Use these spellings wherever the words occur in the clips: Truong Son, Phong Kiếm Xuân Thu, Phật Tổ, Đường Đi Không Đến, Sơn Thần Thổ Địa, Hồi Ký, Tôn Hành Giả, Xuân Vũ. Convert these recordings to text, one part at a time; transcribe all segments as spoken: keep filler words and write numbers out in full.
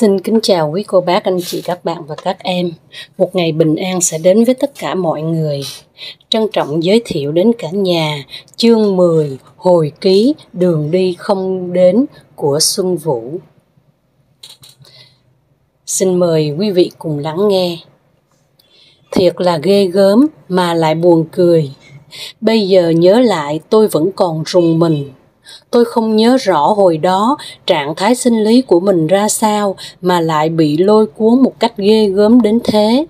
Xin kính chào quý cô bác, anh chị, các bạn và các em. Một ngày bình an sẽ đến với tất cả mọi người. Trân trọng giới thiệu đến cả nhà chương mười, Hồi Ký, Đường đi không đến của Xuân Vũ. Xin mời quý vị cùng lắng nghe. Thiệt là ghê gớm mà lại buồn cười. Bây giờ nhớ lại tôi vẫn còn rùng mình. Tôi không nhớ rõ hồi đó trạng thái sinh lý của mình ra sao mà lại bị lôi cuốn một cách ghê gớm đến thế.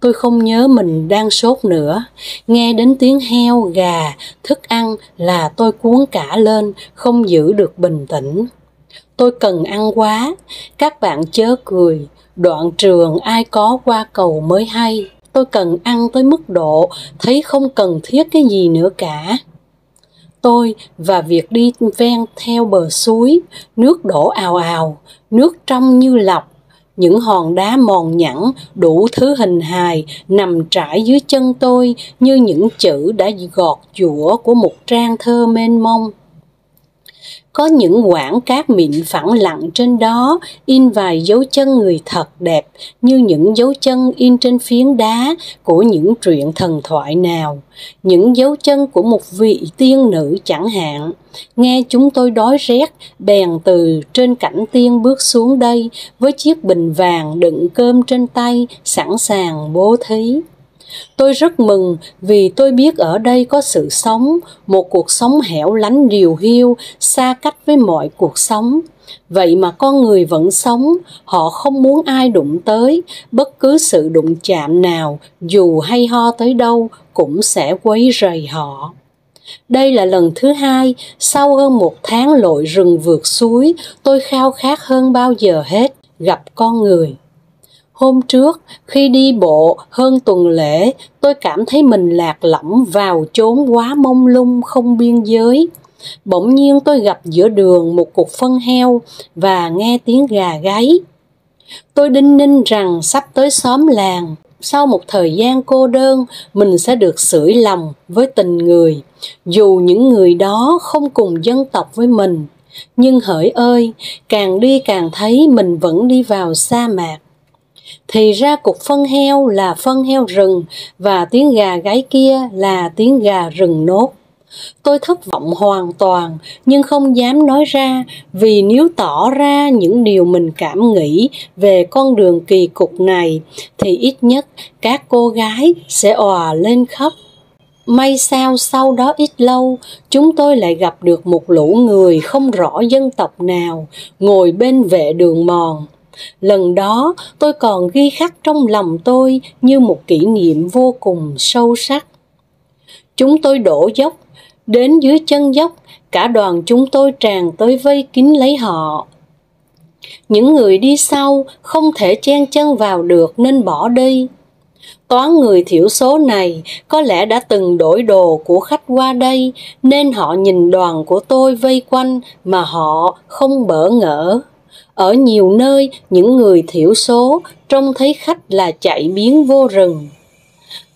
Tôi không nhớ mình đang sốt nữa. Nghe đến tiếng heo, gà, thức ăn là tôi cuốn cả lên, không giữ được bình tĩnh. Tôi cần ăn quá, các bạn chớ cười, đoạn trường ai có qua cầu mới hay. Tôi cần ăn tới mức độ thấy không cần thiết cái gì nữa cả. Tôi và việc đi ven theo bờ suối, nước đổ ào ào, nước trong như lọc, những hòn đá mòn nhẵn đủ thứ hình hài nằm trải dưới chân tôi như những chữ đã gọt giũa của một trang thơ mênh mông. Có những quảng cát mịn phẳng lặng trên đó, in vài dấu chân người thật đẹp như những dấu chân in trên phiến đá của những truyện thần thoại nào. Những dấu chân của một vị tiên nữ chẳng hạn. Nghe chúng tôi đói rét, bèn từ trên cảnh tiên bước xuống đây với chiếc bình vàng đựng cơm trên tay, sẵn sàng bố thí. Tôi rất mừng vì tôi biết ở đây có sự sống, một cuộc sống hẻo lánh điều hiu, xa cách với mọi cuộc sống. Vậy mà con người vẫn sống, họ không muốn ai đụng tới, bất cứ sự đụng chạm nào, dù hay ho tới đâu, cũng sẽ quấy rầy họ. Đây là lần thứ hai, sau hơn một tháng lội rừng vượt suối, tôi khao khát hơn bao giờ hết gặp con người. Hôm trước, khi đi bộ hơn tuần lễ, tôi cảm thấy mình lạc lõng vào chốn quá mông lung không biên giới. Bỗng nhiên tôi gặp giữa đường một cục phân heo và nghe tiếng gà gáy. Tôi đinh ninh rằng sắp tới xóm làng. Sau một thời gian cô đơn, mình sẽ được sưởi lòng với tình người, dù những người đó không cùng dân tộc với mình. Nhưng hỡi ơi, càng đi càng thấy mình vẫn đi vào sa mạc. Thì ra cục phân heo là phân heo rừng và tiếng gà gáy kia là tiếng gà rừng nốt. Tôi thất vọng hoàn toàn nhưng không dám nói ra, vì nếu tỏ ra những điều mình cảm nghĩ về con đường kỳ cục này thì ít nhất các cô gái sẽ òa lên khóc. May sao sau đó ít lâu, chúng tôi lại gặp được một lũ người không rõ dân tộc nào ngồi bên vệ đường mòn. Lần đó tôi còn ghi khắc trong lòng tôi như một kỷ niệm vô cùng sâu sắc. Chúng tôi đổ dốc, đến dưới chân dốc, cả đoàn chúng tôi tràn tới vây kín lấy họ. Những người đi sau không thể chen chân vào được nên bỏ đi. Toán người thiểu số này có lẽ đã từng đổi đồ của khách qua đây nên họ nhìn đoàn của tôi vây quanh mà họ không bỡ ngỡ. Ở nhiều nơi, những người thiểu số trông thấy khách là chạy biến vô rừng.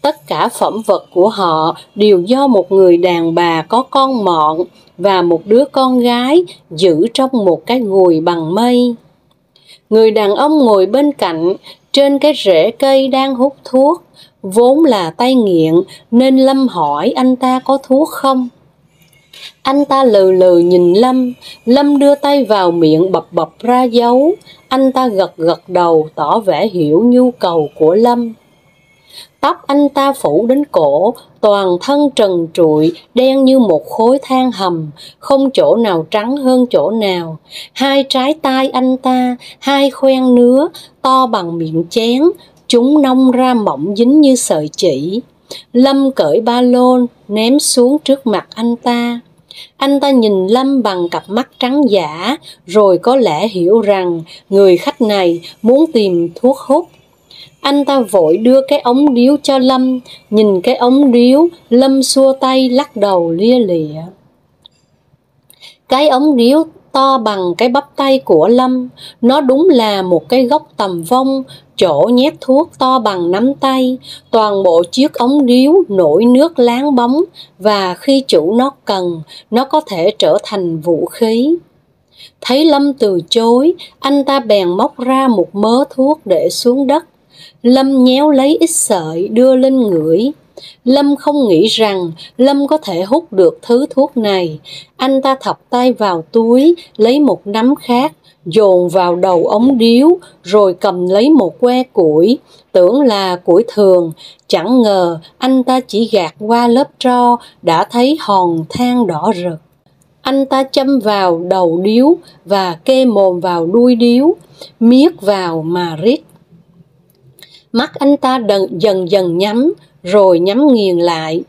Tất cả phẩm vật của họ đều do một người đàn bà có con mọn và một đứa con gái giữ trong một cái gùi bằng mây. Người đàn ông ngồi bên cạnh, trên cái rễ cây đang hút thuốc, vốn là tay nghiện nên Lâm hỏi anh ta có thuốc không. Anh ta lừ lừ nhìn Lâm, Lâm đưa tay vào miệng bập bập ra dấu, anh ta gật gật đầu tỏ vẻ hiểu nhu cầu của Lâm. Tóc anh ta phủ đến cổ, toàn thân trần trụi, đen như một khối than hầm, không chỗ nào trắng hơn chỗ nào. Hai trái tai anh ta, hai khoen nứa, to bằng miệng chén, chúng nong ra mỏng dính như sợi chỉ. Lâm cởi ba lô ném xuống trước mặt anh ta. Anh ta nhìn Lâm bằng cặp mắt trắng dã, rồi có lẽ hiểu rằng người khách này muốn tìm thuốc hút. Anh ta vội đưa cái ống điếu cho Lâm, nhìn cái ống điếu, Lâm xua tay lắc đầu lia lịa. Cái ống điếu to bằng cái bắp tay của Lâm, nó đúng là một cái gốc tầm vong, chỗ nhét thuốc to bằng nắm tay, toàn bộ chiếc ống điếu nổi nước láng bóng và khi chủ nó cần, nó có thể trở thành vũ khí. Thấy Lâm từ chối, anh ta bèn móc ra một mớ thuốc để xuống đất. Lâm nhéo lấy ít sợi đưa lên ngửi. Lâm không nghĩ rằng Lâm có thể hút được thứ thuốc này. Anh ta thọc tay vào túi, lấy một nắm khác, dồn vào đầu ống điếu, rồi cầm lấy một que củi, tưởng là củi thường. Chẳng ngờ anh ta chỉ gạt qua lớp tro, đã thấy hòn than đỏ rực. Anh ta châm vào đầu điếu và kê mồm vào đuôi điếu, miết vào mà rít. Mắt anh ta dần dần nhắm, rồi nhắm nghiền lại.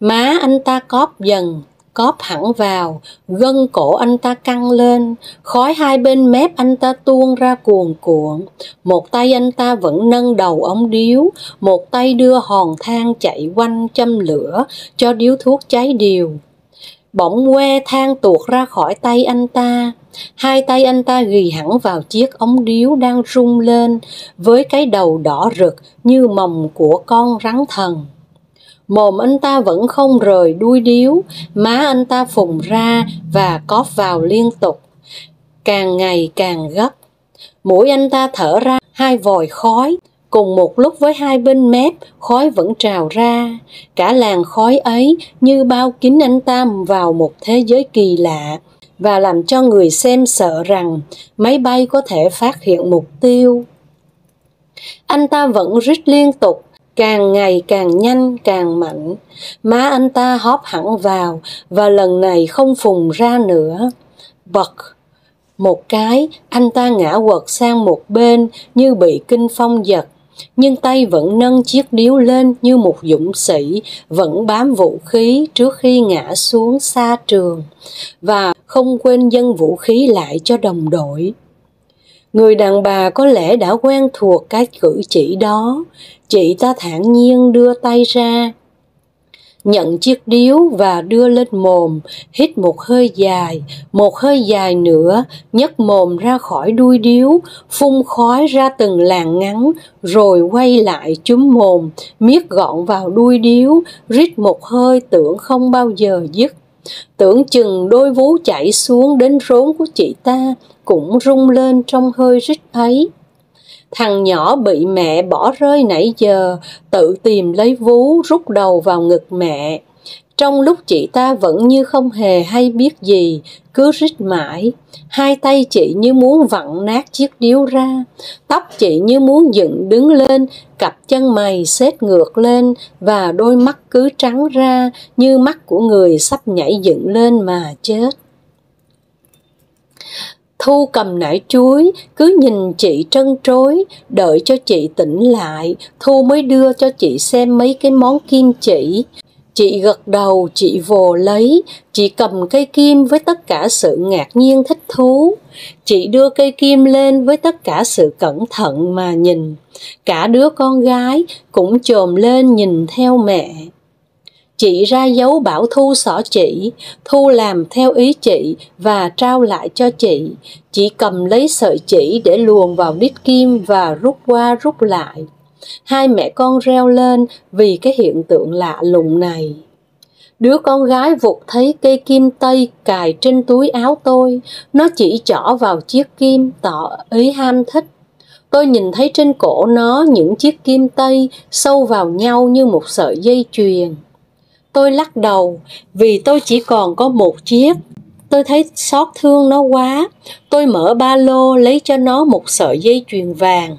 Má anh ta cóp dần, cóp hẳn vào, gân cổ anh ta căng lên, khói hai bên mép anh ta tuôn ra cuồn cuộn. Một tay anh ta vẫn nâng đầu ống điếu, một tay đưa hòn than chạy quanh châm lửa, cho điếu thuốc cháy đều. Bỗng que than tuột ra khỏi tay anh ta, hai tay anh ta ghì hẳn vào chiếc ống điếu đang rung lên với cái đầu đỏ rực như mồng của con rắn thần. Mồm anh ta vẫn không rời đuôi điếu, má anh ta phùng ra và cóp vào liên tục, càng ngày càng gấp. Mũi anh ta thở ra hai vòi khói, cùng một lúc với hai bên mép, khói vẫn trào ra. Cả làn khói ấy như bao kín anh ta vào một thế giới kỳ lạ và làm cho người xem sợ rằng máy bay có thể phát hiện mục tiêu. Anh ta vẫn rít liên tục, càng ngày càng nhanh, càng mạnh. Má anh ta hóp hẳn vào và lần này không phùng ra nữa. Bật một cái, anh ta ngã quật sang một bên như bị kinh phong giật, nhưng tay vẫn nâng chiếc điếu lên như một dũng sĩ, vẫn bám vũ khí trước khi ngã xuống xa trường, và không quên dâng vũ khí lại cho đồng đội. Người đàn bà có lẽ đã quen thuộc cái cử chỉ đó. Chị ta thản nhiên đưa tay ra, nhận chiếc điếu và đưa lên mồm, hít một hơi dài, một hơi dài nữa, nhấc mồm ra khỏi đuôi điếu, phun khói ra từng làn ngắn, rồi quay lại chúm mồm, miết gọn vào đuôi điếu, rít một hơi tưởng không bao giờ dứt. Tưởng chừng đôi vú chảy xuống đến rốn của chị ta cũng rung lên trong hơi rít ấy. Thằng nhỏ bị mẹ bỏ rơi nãy giờ, tự tìm lấy vú rút đầu vào ngực mẹ. Trong lúc chị ta vẫn như không hề hay biết gì, cứ rít mãi. Hai tay chị như muốn vặn nát chiếc điếu ra, tóc chị như muốn dựng đứng lên, cặp chân mày xếp ngược lên và đôi mắt cứ trắng ra như mắt của người sắp nhảy dựng lên mà chết. Thu cầm nải chuối, cứ nhìn chị trân trối, đợi cho chị tỉnh lại, Thu mới đưa cho chị xem mấy cái món kim chỉ. Chị gật đầu, chị vồ lấy, chị cầm cây kim với tất cả sự ngạc nhiên thích thú. Chị đưa cây kim lên với tất cả sự cẩn thận mà nhìn. Cả đứa con gái cũng chồm lên nhìn theo mẹ. Chị ra dấu bảo Thu xỏ chỉ, Thu làm theo ý chị và trao lại cho chị. Chị cầm lấy sợi chỉ để luồn vào đít kim và rút qua rút lại. Hai mẹ con reo lên vì cái hiện tượng lạ lùng này. Đứa con gái vụt thấy cây kim tây cài trên túi áo tôi, nó chỉ chỏ vào chiếc kim tỏ ý ham thích. Tôi nhìn thấy trên cổ nó những chiếc kim tây sâu vào nhau như một sợi dây chuyền. Tôi lắc đầu vì tôi chỉ còn có một chiếc. Tôi thấy xót thương nó quá. Tôi mở ba lô lấy cho nó một sợi dây chuyền vàng.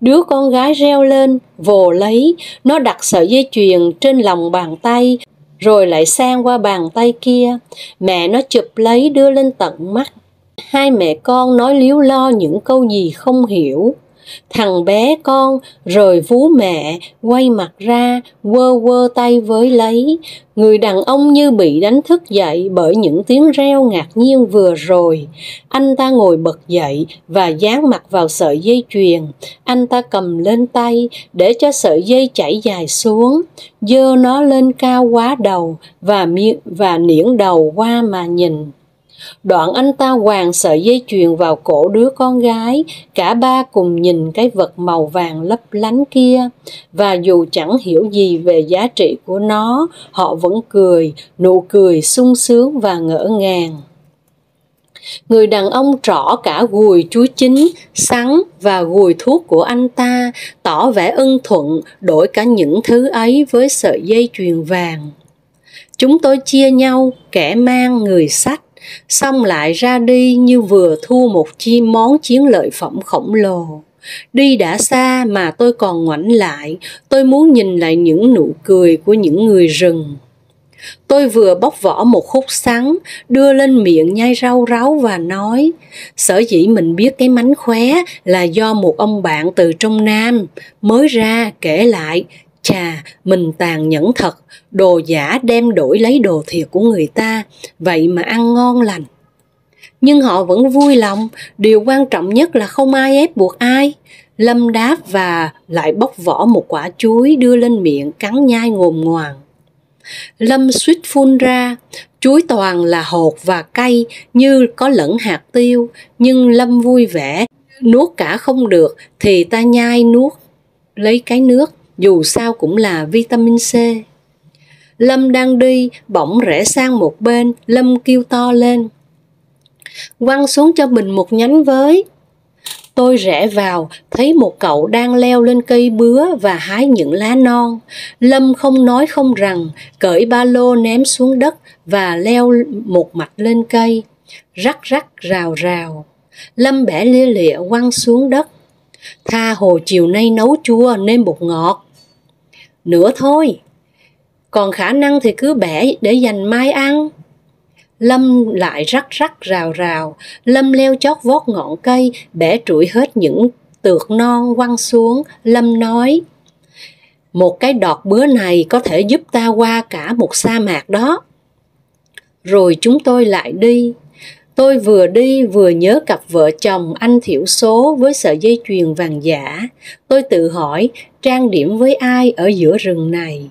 Đứa con gái reo lên, vồ lấy. Nó đặt sợi dây chuyền trên lòng bàn tay, rồi lại sang qua bàn tay kia. Mẹ nó chụp lấy đưa lên tận mắt. Hai mẹ con nói líu lo những câu gì không hiểu. Thằng bé con rời vú mẹ, quay mặt ra, quơ quơ tay với lấy. Người đàn ông như bị đánh thức dậy bởi những tiếng reo ngạc nhiên vừa rồi. Anh ta ngồi bật dậy và dán mặt vào sợi dây chuyền. Anh ta cầm lên tay để cho sợi dây chảy dài xuống, giơ nó lên cao quá đầu và, và niễn đầu qua mà nhìn. Đoạn anh ta quàng sợi dây chuyền vào cổ đứa con gái, cả ba cùng nhìn cái vật màu vàng lấp lánh kia, và dù chẳng hiểu gì về giá trị của nó, họ vẫn cười, nụ cười sung sướng và ngỡ ngàng. Người đàn ông trỏ cả gùi chuối chín, sắn và gùi thuốc của anh ta, tỏ vẻ ưng thuận đổi cả những thứ ấy với sợi dây chuyền vàng. Chúng tôi chia nhau, kẻ mang người sách, xong lại ra đi như vừa thu một chi món chiến lợi phẩm khổng lồ. Đi đã xa mà tôi còn ngoảnh lại, tôi muốn nhìn lại những nụ cười của những người rừng. Tôi vừa bóc vỏ một khúc sắn, đưa lên miệng nhai rau ráu và nói, sở dĩ mình biết cái mánh khóe là do một ông bạn từ trong Nam mới ra kể lại. Chà, mình tàn nhẫn thật, đồ giả đem đổi lấy đồ thiệt của người ta, vậy mà ăn ngon lành. Nhưng họ vẫn vui lòng, điều quan trọng nhất là không ai ép buộc ai. Lâm đáp và lại bóc vỏ một quả chuối đưa lên miệng cắn nhai ngồm ngoàm. Lâm suýt phun ra, chuối toàn là hột và cay như có lẫn hạt tiêu, nhưng Lâm vui vẻ, nuốt cả không được thì ta nhai nuốt lấy cái nước, dù sao cũng là vitamin C. Lâm đang đi, bỗng rẽ sang một bên, Lâm kêu to lên, quăng xuống cho mình một nhánh với. Tôi rẽ vào, thấy một cậu đang leo lên cây bứa và hái những lá non. Lâm không nói không rằng, cởi ba lô ném xuống đất và leo một mạch lên cây. Rắc rắc rào rào, Lâm bẻ lia lịa quăng xuống đất. Tha hồ chiều nay nấu chua nêm bột ngọt. Nữa thôi, còn khả năng thì cứ bẻ để dành mai ăn. Lâm lại rắc rắc rào rào, Lâm leo chót vót ngọn cây, bẻ trụi hết những tược non quăng xuống. Lâm nói, một cái đọt bứa này có thể giúp ta qua cả một sa mạc đó. Rồi chúng tôi lại đi. Tôi vừa đi vừa nhớ cặp vợ chồng anh thiểu số với sợi dây chuyền vàng giả. Tôi tự hỏi, trang điểm với ai ở giữa rừng này?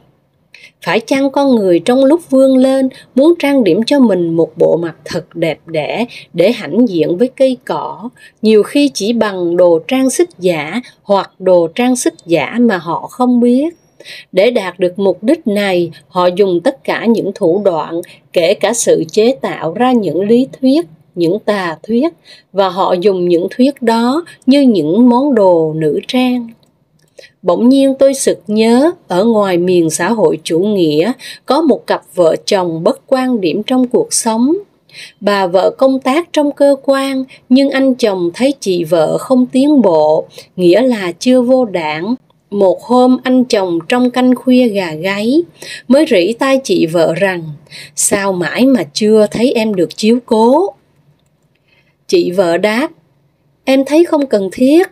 Phải chăng con người trong lúc vươn lên muốn trang điểm cho mình một bộ mặt thật đẹp đẽ để hãnh diện với cây cỏ, nhiều khi chỉ bằng đồ trang sức giả hoặc đồ trang sức giả mà họ không biết. Để đạt được mục đích này, họ dùng tất cả những thủ đoạn, kể cả sự chế tạo ra những lý thuyết, những tà thuyết, và họ dùng những thuyết đó như những món đồ nữ trang. Bỗng nhiên tôi sực nhớ, ở ngoài miền xã hội chủ nghĩa, có một cặp vợ chồng bất quan điểm trong cuộc sống. Bà vợ công tác trong cơ quan, nhưng anh chồng thấy chị vợ không tiến bộ, nghĩa là chưa vô đảng. Một hôm anh chồng trong canh khuya gà gáy mới rỉ tai chị vợ rằng, sao mãi mà chưa thấy em được chiếu cố. Chị vợ đáp, em thấy không cần thiết.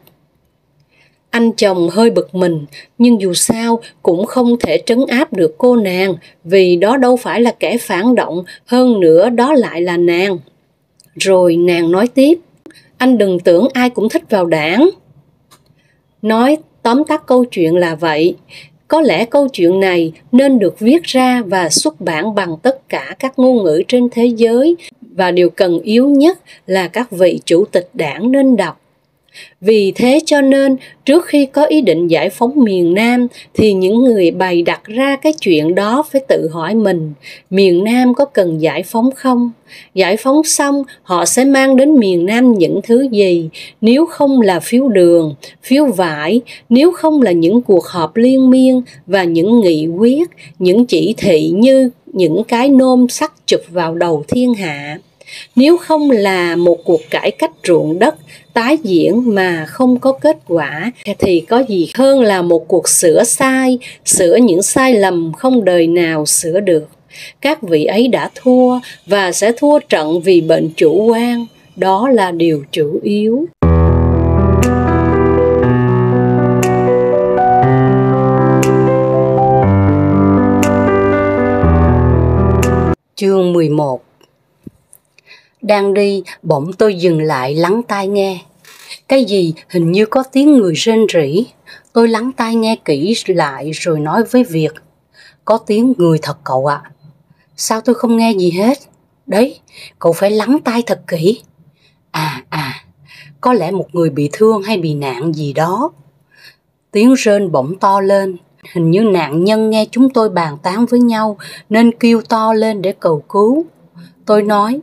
Anh chồng hơi bực mình, nhưng dù sao cũng không thể trấn áp được cô nàng, vì đó đâu phải là kẻ phản động, hơn nữa đó lại là nàng. Rồi nàng nói tiếp, anh đừng tưởng ai cũng thích vào đảng. Nói tóm tắt câu chuyện là vậy. Có lẽ câu chuyện này nên được viết ra và xuất bản bằng tất cả các ngôn ngữ trên thế giới, và điều cần yếu nhất là các vị chủ tịch đảng nên đọc. Vì thế cho nên, trước khi có ý định giải phóng miền Nam, thì những người bày đặt ra cái chuyện đó phải tự hỏi mình, miền Nam có cần giải phóng không? Giải phóng xong, họ sẽ mang đến miền Nam những thứ gì? Nếu không là phiếu đường, phiếu vải, nếu không là những cuộc họp liên miên và những nghị quyết, những chỉ thị như những cái nôm sắt chụp vào đầu thiên hạ. Nếu không là một cuộc cải cách ruộng đất tái diễn mà không có kết quả, thì có gì hơn là một cuộc sửa sai, sửa những sai lầm không đời nào sửa được. Các vị ấy đã thua và sẽ thua trận vì bệnh chủ quan, đó là điều chủ yếu. Chương mười một. Đang đi, bỗng tôi dừng lại lắng tai nghe. Cái gì hình như có tiếng người rên rỉ. Tôi lắng tai nghe kỹ lại rồi nói với Việt. Có tiếng người thật cậu ạ. À. Sao tôi không nghe gì hết? Đấy, cậu phải lắng tai thật kỹ. À, à, có lẽ một người bị thương hay bị nạn gì đó. Tiếng rên bỗng to lên. Hình như nạn nhân nghe chúng tôi bàn tán với nhau nên kêu to lên để cầu cứu. Tôi nói,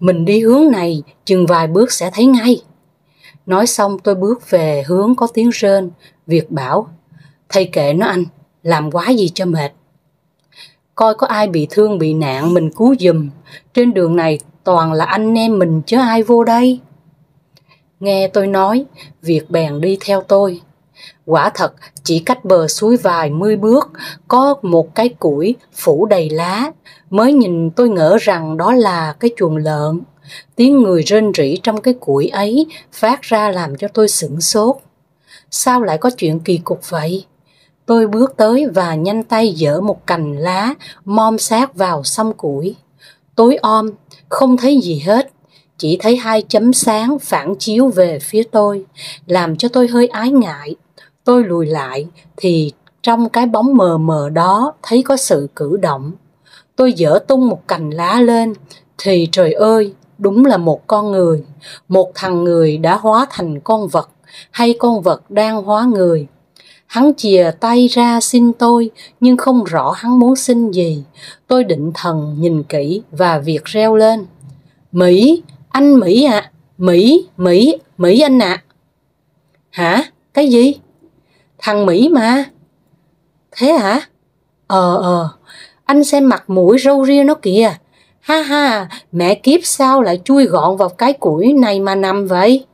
Mình đi hướng này, chừng vài bước sẽ thấy ngay. Nói xong tôi bước về hướng có tiếng rên. Việt bảo, thầy kệ nó anh, làm quá gì cho mệt. Coi có ai bị thương bị nạn mình cứu giùm. Trên đường này toàn là anh em mình chứ ai vô đây. Nghe tôi nói, Việt bèn đi theo tôi. Quả thật, chỉ cách bờ suối vài mươi bước, có một cái củi phủ đầy lá. Mới nhìn tôi ngỡ rằng đó là cái chuồng lợn. Tiếng người rên rỉ trong cái củi ấy phát ra làm cho tôi sửng sốt. Sao lại có chuyện kỳ cục vậy? Tôi bước tới và nhanh tay giở một cành lá, mom sát vào song củi. Tối om, không thấy gì hết. Chỉ thấy hai chấm sáng phản chiếu về phía tôi, làm cho tôi hơi ái ngại. Tôi lùi lại, thì trong cái bóng mờ mờ đó thấy có sự cử động. Tôi giở tung một cành lá lên, thì trời ơi, đúng là một con người. Một thằng người đã hóa thành con vật, hay con vật đang hóa người. Hắn chìa tay ra xin tôi, nhưng không rõ hắn muốn xin gì. Tôi định thần nhìn kỹ và Việt reo lên. Mỹ, anh Mỹ ạ, à. Mỹ, Mỹ, Mỹ anh ạ. À. Hả? Cái gì? Thằng Mỹ mà. Thế hả? Ờ, ờ, anh xem mặt mũi râu ria nó kìa. Ha ha, mẹ kiếp sao lại chui gọn vào cái củi này mà nằm vậy?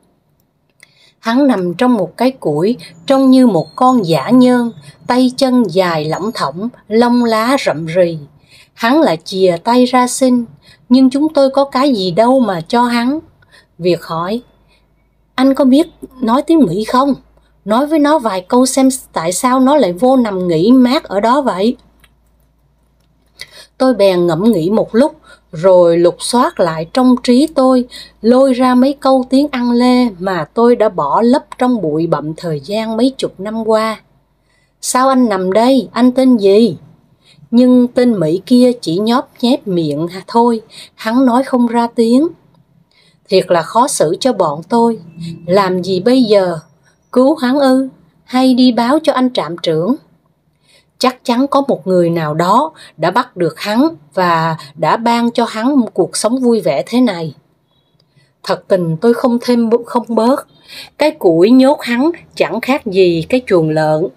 Hắn nằm trong một cái củi, trông như một con dã nhơn, tay chân dài lỏng thỏng, lông lá rậm rì. Hắn lại chìa tay ra xin, nhưng chúng tôi có cái gì đâu mà cho hắn. Việt hỏi, anh có biết nói tiếng Mỹ không? Nói với nó vài câu xem tại sao nó lại vô nằm nghỉ mát ở đó vậy. Tôi bèn ngẫm nghĩ một lúc, rồi lục soát lại trong trí tôi, lôi ra mấy câu tiếng Ăn Lê mà tôi đã bỏ lấp trong bụi bặm thời gian mấy chục năm qua. Sao anh nằm đây? Anh tên gì? Nhưng tên Mỹ kia chỉ nhóp nhép miệng thôi, hắn nói không ra tiếng. Thiệt là khó xử cho bọn tôi. Làm gì bây giờ? Cứu hắn ư? Hay đi báo cho anh trạm trưởng? Chắc chắn có một người nào đó đã bắt được hắn và đã ban cho hắn một cuộc sống vui vẻ thế này. Thật tình tôi không thêm không bớt. Cái củi nhốt hắn chẳng khác gì cái chuồng lợn.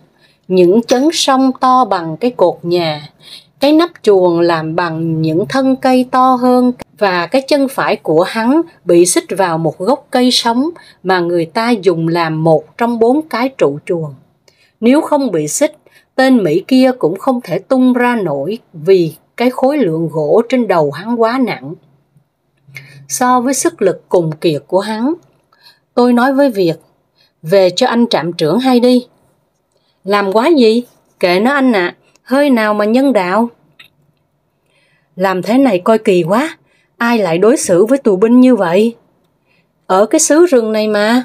Những chấn sông to bằng cái cột nhà, cái nắp chuồng làm bằng những thân cây to hơn, và cái chân phải của hắn bị xích vào một gốc cây sống mà người ta dùng làm một trong bốn cái trụ chuồng. Nếu không bị xích, tên Mỹ kia cũng không thể tung ra nổi vì cái khối lượng gỗ trên đầu hắn quá nặng so với sức lực cùng kiệt của hắn. Tôi nói với Việt, về cho anh trạm trưởng hay đi. Làm quá gì? Kệ nó anh ạ, à, hơi nào mà nhân đạo. Làm thế này coi kỳ quá, ai lại đối xử với tù binh như vậy? Ở cái xứ rừng này mà.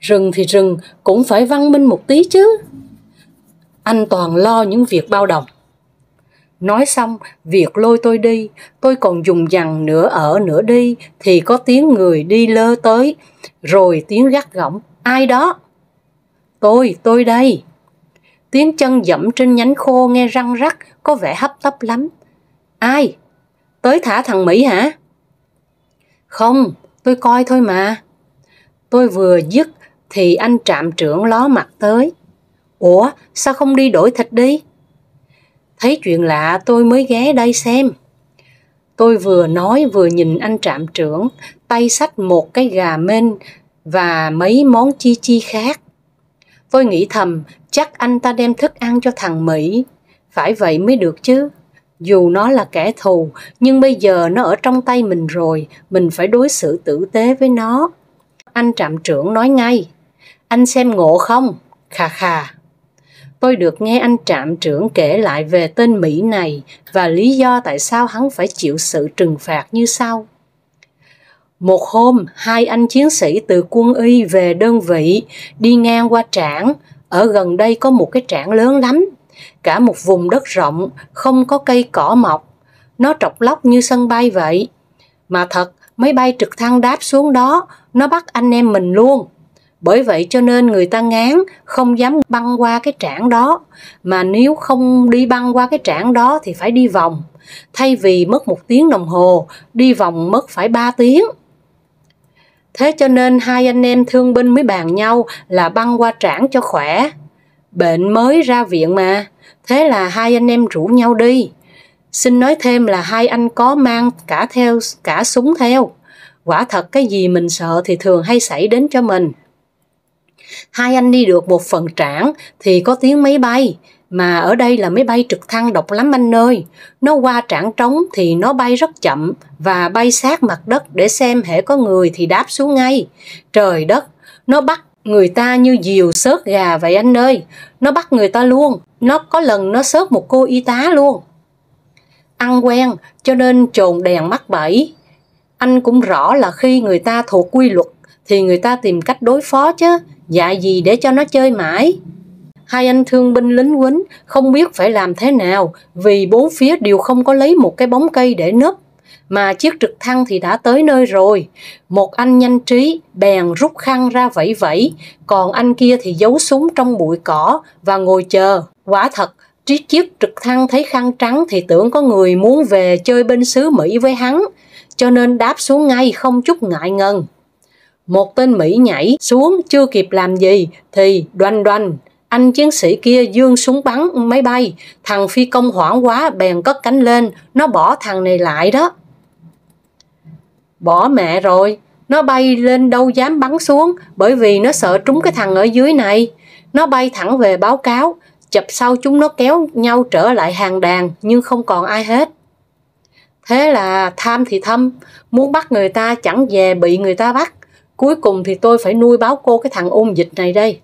Rừng thì rừng, cũng phải văn minh một tí chứ. Anh toàn lo những việc bao đồng. Nói xong, Việc lôi tôi đi, tôi còn dùng dằn nửa ở nửa đi, thì có tiếng người đi lơ tới, rồi tiếng gắt gỏng, ai đó? Tôi, tôi đây. Tiếng chân dẫm trên nhánh khô nghe răng rắc, có vẻ hấp tấp lắm. Ai? Tới thả thằng Mỹ hả? Không, tôi coi thôi mà. Tôi vừa dứt thì anh trạm trưởng ló mặt tới. Ủa, sao không đi đổi thịt đi? Thấy chuyện lạ tôi mới ghé đây xem. Tôi vừa nói vừa nhìn anh trạm trưởng, tay xách một cái gà mên và mấy món chi chi khác. Tôi nghĩ thầm, chắc anh ta đem thức ăn cho thằng Mỹ. Phải vậy mới được chứ. Dù nó là kẻ thù, nhưng bây giờ nó ở trong tay mình rồi, mình phải đối xử tử tế với nó. Anh trạm trưởng nói ngay, anh xem ngộ không? Khà khà. Tôi được nghe anh trạm trưởng kể lại về tên Mỹ này và lý do tại sao hắn phải chịu sự trừng phạt như sau. Một hôm, hai anh chiến sĩ từ quân y về đơn vị, đi ngang qua trảng. Ở gần đây có một cái trảng lớn lắm. Cả một vùng đất rộng, không có cây cỏ mọc. Nó trọc lóc như sân bay vậy. Mà thật, máy bay trực thăng đáp xuống đó, nó bắt anh em mình luôn. Bởi vậy cho nên người ta ngán, không dám băng qua cái trảng đó. Mà nếu không đi băng qua cái trảng đó thì phải đi vòng. Thay vì mất một tiếng đồng hồ, đi vòng mất phải ba tiếng. Thế cho nên hai anh em thương binh mới bàn nhau là băng qua trảng cho khỏe. Bệnh mới ra viện mà, thế là hai anh em rủ nhau đi. Xin nói thêm là hai anh có mang cả theo cả súng theo. Quả thật cái gì mình sợ thì thường hay xảy đến cho mình. Hai anh đi được một phần trảng thì có tiếng máy bay, mà ở đây là máy bay trực thăng độc lắm anh ơi. Nó qua trảng trống thì nó bay rất chậm và bay sát mặt đất để xem hễ có người thì đáp xuống ngay. Trời đất, nó bắt người ta như diều xớt gà vậy anh ơi. Nó bắt người ta luôn. Nó có lần nó xớt một cô y tá luôn. Ăn quen cho nên chồn đèn mắc bẫy. Anh cũng rõ là khi người ta thuộc quy luật thì người ta tìm cách đối phó chứ, dạ gì để cho nó chơi mãi. Hai anh thương binh lính quính không biết phải làm thế nào, vì bốn phía đều không có lấy một cái bóng cây để nấp. Mà chiếc trực thăng thì đã tới nơi rồi. Một anh nhanh trí bèn rút khăn ra vẫy vẫy, còn anh kia thì giấu súng trong bụi cỏ và ngồi chờ. Quả thật chiếc trực thăng thấy khăn trắng thì tưởng có người muốn về chơi bên xứ Mỹ với hắn, cho nên đáp xuống ngay không chút ngại ngần. Một tên Mỹ nhảy xuống chưa kịp làm gì thì đoành đoành, anh chiến sĩ kia giương súng bắn máy bay. Thằng phi công hoảng quá bèn cất cánh lên, nó bỏ thằng này lại đó. Bỏ mẹ rồi, nó bay lên đâu dám bắn xuống, bởi vì nó sợ trúng cái thằng ở dưới này. Nó bay thẳng về báo cáo, chập sau chúng nó kéo nhau trở lại hàng đàn nhưng không còn ai hết. Thế là tham thì thâm, muốn bắt người ta chẳng về bị người ta bắt. Cuối cùng thì tôi phải nuôi báo cô cái thằng ôn dịch này đây.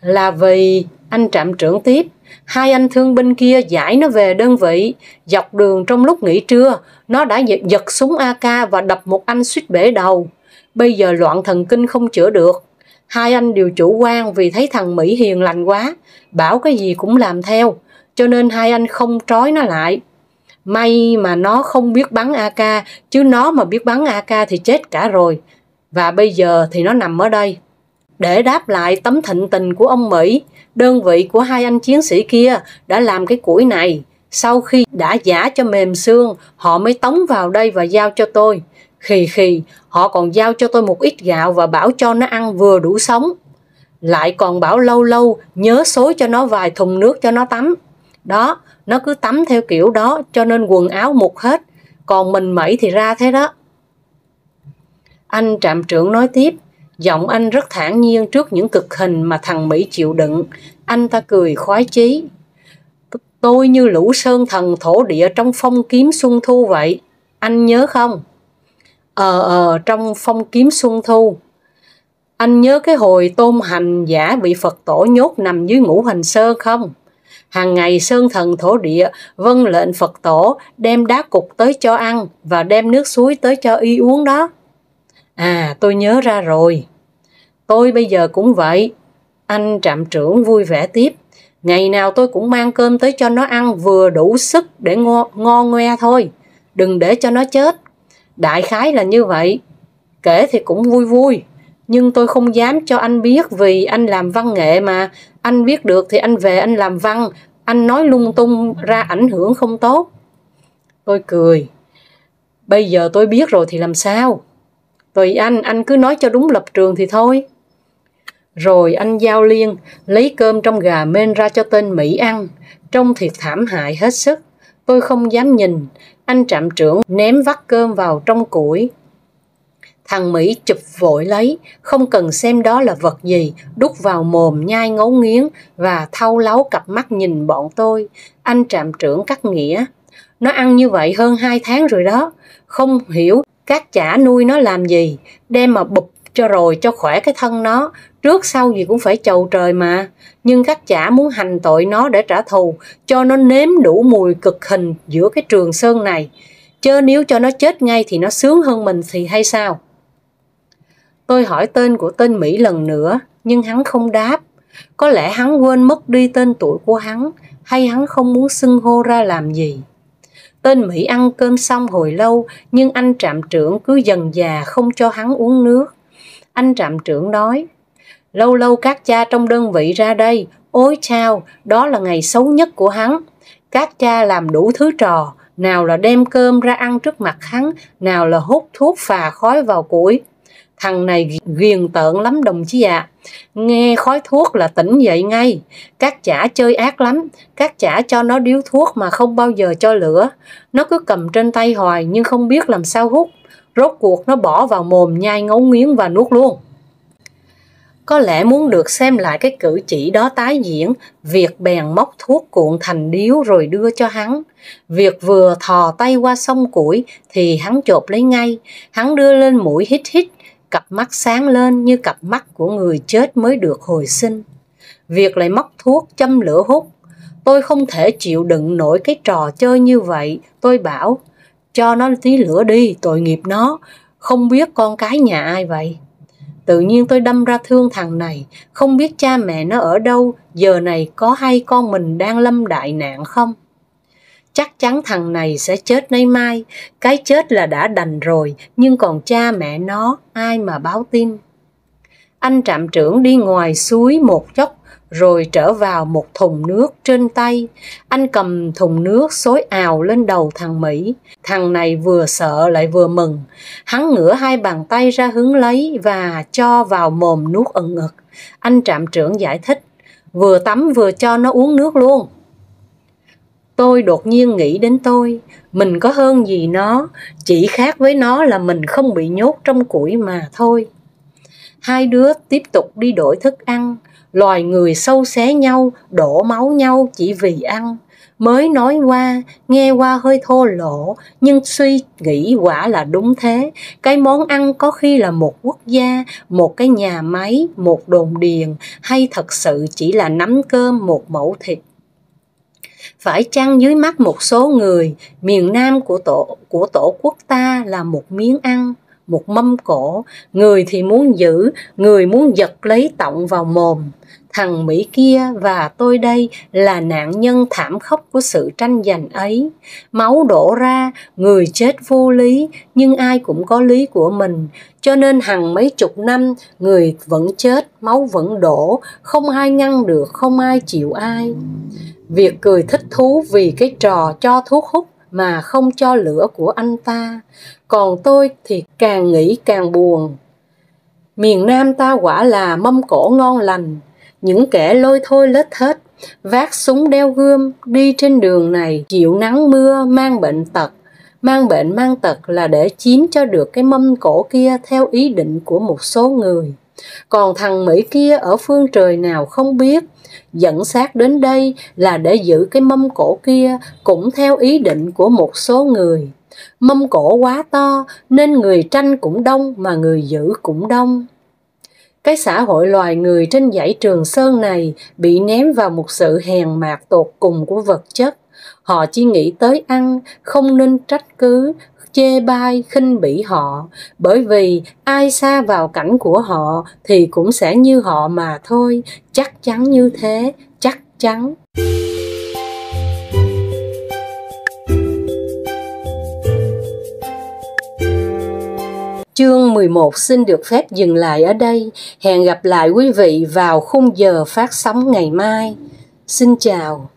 Là vì anh trạm trưởng tiếp, hai anh thương binh kia giải nó về đơn vị. Dọc đường trong lúc nghỉ trưa, nó đã giật súng a ca và đập một anh suýt bể đầu. Bây giờ loạn thần kinh không chữa được. Hai anh đều chủ quan vì thấy thằng Mỹ hiền lành quá, bảo cái gì cũng làm theo, cho nên hai anh không trói nó lại. May mà nó không biết bắn a ca, chứ nó mà biết bắn a ca thì chết cả rồi. Và bây giờ thì nó nằm ở đây. Để đáp lại tấm thịnh tình của ông Mỹ, đơn vị của hai anh chiến sĩ kia đã làm cái củi này. Sau khi đã giả cho mềm xương, họ mới tống vào đây và giao cho tôi. Khì khì, họ còn giao cho tôi một ít gạo và bảo cho nó ăn vừa đủ sống. Lại còn bảo lâu lâu nhớ xối cho nó vài thùng nước cho nó tắm. Đó, nó cứ tắm theo kiểu đó cho nên quần áo mục hết. Còn mình Mỹ thì ra thế đó. Anh trạm trưởng nói tiếp, giọng anh rất thản nhiên trước những cực hình mà thằng Mỹ chịu đựng. Anh ta cười khoái chí. Tôi như lũ sơn thần thổ địa trong Phong Kiếm Xuân Thu vậy. Anh nhớ không? Ờ ờ, trong Phong Kiếm Xuân Thu. Anh nhớ cái hồi Tôn Hành Giả bị Phật Tổ nhốt nằm dưới ngũ hành sơn không? Hàng ngày sơn thần thổ địa vâng lệnh Phật Tổ đem đá cục tới cho ăn và đem nước suối tới cho y uống đó. À, tôi nhớ ra rồi. Tôi bây giờ cũng vậy. Anh trạm trưởng vui vẻ tiếp. Ngày nào tôi cũng mang cơm tới cho nó ăn vừa đủ sức để ngo, ngo ngoe thôi. Đừng để cho nó chết. Đại khái là như vậy. Kể thì cũng vui vui, nhưng tôi không dám cho anh biết vì anh làm văn nghệ mà. Anh biết được thì anh về anh làm văn. Anh nói lung tung ra ảnh hưởng không tốt. Tôi cười. Bây giờ tôi biết rồi thì làm sao? Tùy anh, anh cứ nói cho đúng lập trường thì thôi. Rồi anh giao liên, lấy cơm trong gà mên ra cho tên Mỹ ăn. Trông thiệt thảm hại hết sức. Tôi không dám nhìn. Anh trạm trưởng ném vắt cơm vào trong củi. Thằng Mỹ chụp vội lấy, không cần xem đó là vật gì, đút vào mồm nhai ngấu nghiến và thau láu cặp mắt nhìn bọn tôi. Anh trạm trưởng cắt nghĩa. Nó ăn như vậy hơn hai tháng rồi đó. Không hiểu các chả nuôi nó làm gì, đem mà bụp cho rồi cho khỏe cái thân nó, trước sau gì cũng phải chầu trời mà. Nhưng các chả muốn hành tội nó để trả thù, cho nó nếm đủ mùi cực hình giữa cái trường sơn này. Chớ nếu cho nó chết ngay thì nó sướng hơn mình thì hay sao? Tôi hỏi tên của tên Mỹ lần nữa, nhưng hắn không đáp. Có lẽ hắn quên mất đi tên tuổi của hắn, hay hắn không muốn xưng hô ra làm gì. Tên Mỹ ăn cơm xong hồi lâu, nhưng anh trạm trưởng cứ dần dà không cho hắn uống nước. Anh trạm trưởng nói, Lâu lâu các cha trong đơn vị ra đây, ối chao, đó là ngày xấu nhất của hắn. Các cha làm đủ thứ trò, nào là đem cơm ra ăn trước mặt hắn, nào là hút thuốc phà khói vào củi. Thằng này ghiền tợn lắm đồng chí ạ. À. Nghe khói thuốc là tỉnh dậy ngay. Các chả chơi ác lắm. Các chả cho nó điếu thuốc mà không bao giờ cho lửa. Nó cứ cầm trên tay hoài nhưng không biết làm sao hút. Rốt cuộc nó bỏ vào mồm nhai ngấu nghiến và nuốt luôn. Có lẽ muốn được xem lại cái cử chỉ đó tái diễn, Việt bèn móc thuốc cuộn thành điếu rồi đưa cho hắn. Việt vừa thò tay qua sông củi thì hắn chộp lấy ngay. Hắn đưa lên mũi hít hít, cặp mắt sáng lên như cặp mắt của người chết mới được hồi sinh. Việt lại móc thuốc châm lửa hút. Tôi không thể chịu đựng nổi cái trò chơi như vậy. Tôi bảo, cho nó tí lửa đi, tội nghiệp nó. Không biết con cái nhà ai vậy. Tự nhiên tôi đâm ra thương thằng này, không biết cha mẹ nó ở đâu, giờ này có hay con mình đang lâm đại nạn không? Chắc chắn thằng này sẽ chết nay mai, cái chết là đã đành rồi, nhưng còn cha mẹ nó, ai mà báo tin? Anh trạm trưởng đi ngoài suối một chốc, rồi trở vào một thùng nước trên tay. Anh cầm thùng nước xối ào lên đầu thằng Mỹ. Thằng này vừa sợ lại vừa mừng. Hắn ngửa hai bàn tay ra hứng lấy và cho vào mồm nuốt ừng ực. Anh trạm trưởng giải thích, vừa tắm vừa cho nó uống nước luôn. Tôi đột nhiên nghĩ đến tôi. Mình có hơn gì nó, chỉ khác với nó là mình không bị nhốt trong củi mà thôi. Hai đứa tiếp tục đi đổi thức ăn. Loài người sâu xé nhau, đổ máu nhau chỉ vì ăn. Mới nói qua, nghe qua hơi thô lỗ, nhưng suy nghĩ quả là đúng thế. Cái món ăn có khi là một quốc gia, một cái nhà máy, một đồn điền, hay thật sự chỉ là nắm cơm một mẩu thịt. Phải chăng dưới mắt một số người, miền Nam của tổ, của tổ quốc ta là một miếng ăn, một mâm cổ, người thì muốn giữ, người muốn giật lấy tọng vào mồm. Thằng Mỹ kia và tôi đây là nạn nhân thảm khốc của sự tranh giành ấy. Máu đổ ra, người chết vô lý, nhưng ai cũng có lý của mình. Cho nên hàng mấy chục năm, người vẫn chết, máu vẫn đổ, không ai ngăn được, không ai chịu ai. Việc cười thích thú vì cái trò cho thuốc hút mà không cho lửa của anh ta. Còn tôi thì càng nghĩ càng buồn. Miền Nam ta quả là mâm cổ ngon lành. Những kẻ lôi thôi lết thết, vác súng đeo gươm, đi trên đường này, chịu nắng mưa, mang bệnh tật. Mang bệnh mang tật là để chiếm cho được cái mâm cổ kia theo ý định của một số người. Còn thằng Mỹ kia ở phương trời nào không biết, dẫn xác đến đây là để giữ cái mâm cổ kia cũng theo ý định của một số người. Mâm cổ quá to nên người tranh cũng đông mà người giữ cũng đông. Cái xã hội loài người trên dãy Trường Sơn này bị ném vào một sự hèn mạt tột cùng của vật chất. Họ chỉ nghĩ tới ăn, không nên trách cứ, chê bai, khinh bỉ họ, bởi vì ai xa vào cảnh của họ thì cũng sẽ như họ mà thôi, chắc chắn như thế, chắc chắn. Chương mười một xin được phép dừng lại ở đây, hẹn gặp lại quý vị vào khung giờ phát sóng ngày mai. Xin chào!